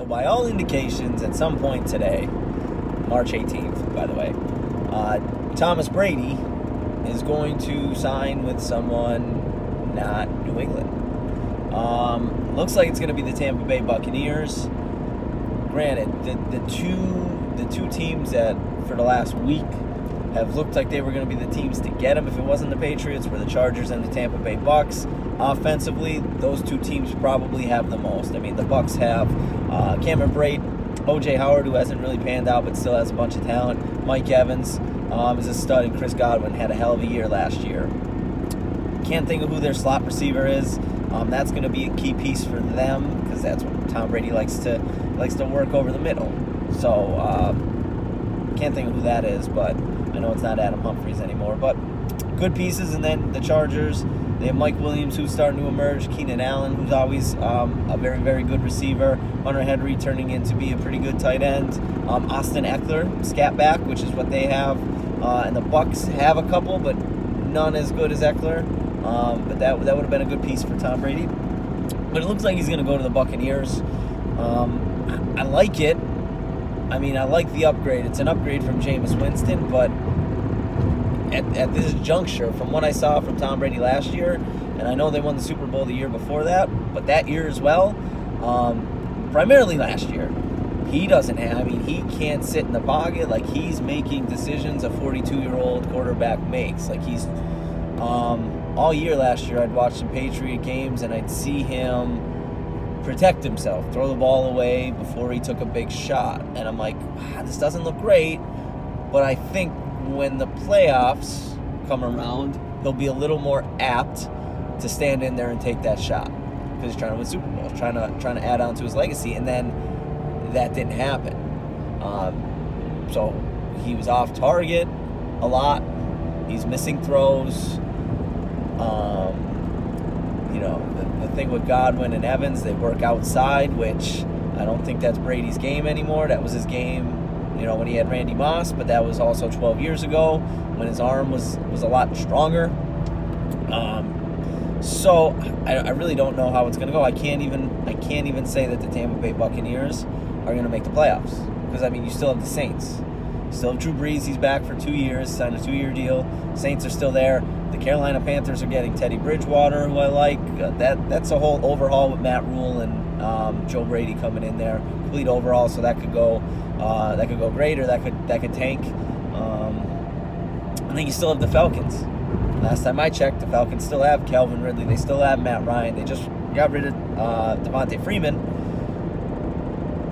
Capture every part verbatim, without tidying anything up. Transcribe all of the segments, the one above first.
So by all indications, at some point today, March eighteenth, by the way, uh, Thomas Brady is going to sign with someone not New England. Um, looks like it's going to be the Tampa Bay Buccaneers. Granted, the, the two the two teams that for the last week have looked like they were going to be the teams to get him, if it wasn't the Patriots, were the Chargers and the Tampa Bay Bucks. Offensively, those two teams probably have the most. I mean, the Bucks have uh, Cameron Braid, O J. Howard, who hasn't really panned out but still has a bunch of talent. Mike Evans um, is a stud, and Chris Godwin had a hell of a year last year. Can't think of who their slot receiver is. Um, that's going to be a key piece for them because that's what Tom Brady likes to likes to work over the middle. So uh, can't think of who that is, but I know it's not Adam Humphries anymore, but good pieces. And then the Chargers, they have Mike Williams, who's starting to emerge, Keenan Allen, who's always um, a very, very good receiver, Hunter Henry turning in to be a pretty good tight end, um, Austin Eckler, scat back, which is what they have, uh, and the Bucks have a couple, but none as good as Eckler, um, but that, that would have been a good piece for Tom Brady. But it looks like he's going to go to the Buccaneers. Um, I, I like it. I mean, I like the upgrade. It's an upgrade from Jameis Winston, but at, at this juncture, from what I saw from Tom Brady last year, and I know they won the Super Bowl the year before that, but that year as well, um, primarily last year, he doesn't have, I mean, he can't sit in the pocket. Like, he's making decisions a forty-two-year-old quarterback makes. Like, he's, um, all year last year, I'd watch the Patriot games, and I'd see him protect himself, throw the ball away before he took a big shot. And I'm like, ah, this doesn't look great, but I think when the playoffs come around, he'll be a little more apt to stand in there and take that shot because he's trying to win Super Bowls, trying to, trying to add on to his legacy. And then that didn't happen. Um, so he was off target a lot. He's missing throws. Um, You know, the, the thing with Godwin and Evans, they work outside, which I don't think that's Brady's game anymore. That was his game, you know, when he had Randy Moss, but that was also twelve years ago when his arm was, was a lot stronger. Um, so I, I really don't know how it's going to go. I can't even I can't even say that the Tampa Bay Buccaneers are going to make the playoffs because, I mean, you still have the Saints. You still have Drew Brees. He's back for two years, signed a two-year deal. Saints are still there. The Carolina Panthers are getting Teddy Bridgewater, who I like. Uh, that That's a whole overhaul with Matt Rule and um, Joe Brady coming in there. Complete overhaul, so that could go uh, that could go great or that could, that could tank. Um, I think you still have the Falcons. Last time I checked, the Falcons still have Calvin Ridley. They still have Matt Ryan. They just got rid of uh, Devontae Freeman,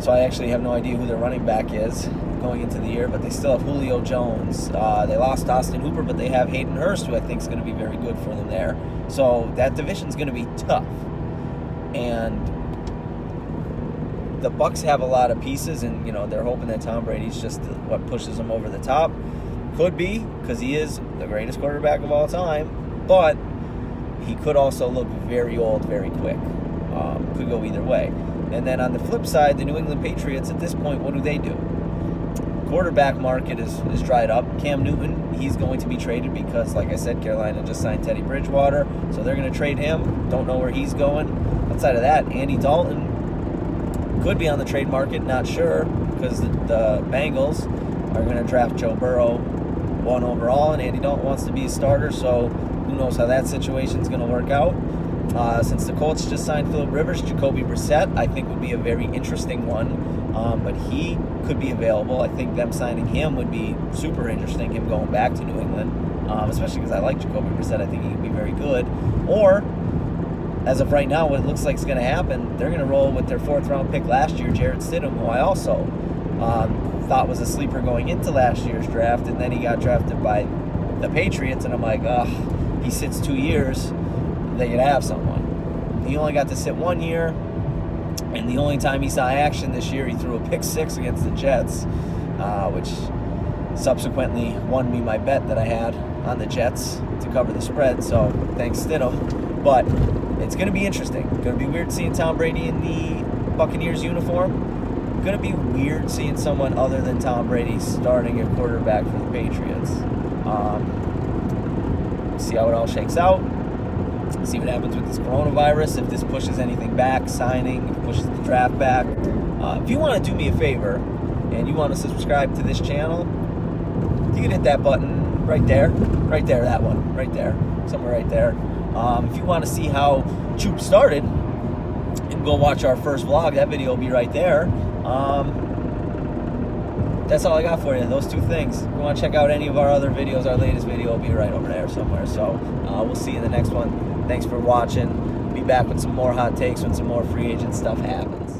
so I actually have no idea who their running back is going into the year, but they still have Julio Jones. Uh, they lost Austin Hooper, but they have Hayden Hurst, who I think is going to be very good for them there. So that division's going to be tough. And the Bucks have a lot of pieces, and you know they're hoping that Tom Brady's just what pushes them over the top. Could be, because he is the greatest quarterback of all time, but he could also look very old very quick. Um, could go either way. And then on the flip side, the New England Patriots, at this point, what do they do? Quarterback market is, is dried up. Cam Newton, he's going to be traded because, like I said, Carolina just signed Teddy Bridgewater, so they're going to trade him. Don't know where he's going. Outside of that, Andy Dalton could be on the trade market, not sure, because the, the Bengals are going to draft Joe Burrow one overall, and Andy Dalton wants to be a starter, so who knows how that situation's going to work out. Uh, since the Colts just signed Phillip Rivers, Jacoby Brissett, I think, would be a very interesting one, um, but he could be available. I think them signing him would be super interesting, him going back to New England, um, especially because I like Jacoby Brissett. I think he could be very good. Or, as of right now, what it looks like is going to happen, they're going to roll with their fourth-round pick last year, Jarrett Stidham, who I also um, thought was a sleeper going into last year's draft, and then he got drafted by the Patriots, and I'm like, ugh, he sits two years. They could have someone. He only got to sit one year, and the only time he saw action this year, he threw a pick six against the Jets, uh, which subsequently won me my bet that I had on the Jets to cover the spread, so thanks Stidham. But it's going to be interesting. Going to be weird seeing Tom Brady in the Buccaneers uniform. Going to be weird seeing someone other than Tom Brady starting at quarterback for the Patriots. Um, see how it all shakes out. See what happens with this coronavirus, if this pushes anything back, signing, if it pushes the draft back. Uh, if you want to do me a favor and you want to subscribe to this channel, you can hit that button right there, right there, that one, right there, somewhere right there. Um, if you want to see how Choop started, and go watch our first vlog. That video will be right there. Um, that's all I got for you, those two things. If you want to check out any of our other videos, our latest video will be right over there somewhere. So uh, we'll see you in the next one. Thanks for watching. Be back with some more hot takes when some more free agent stuff happens.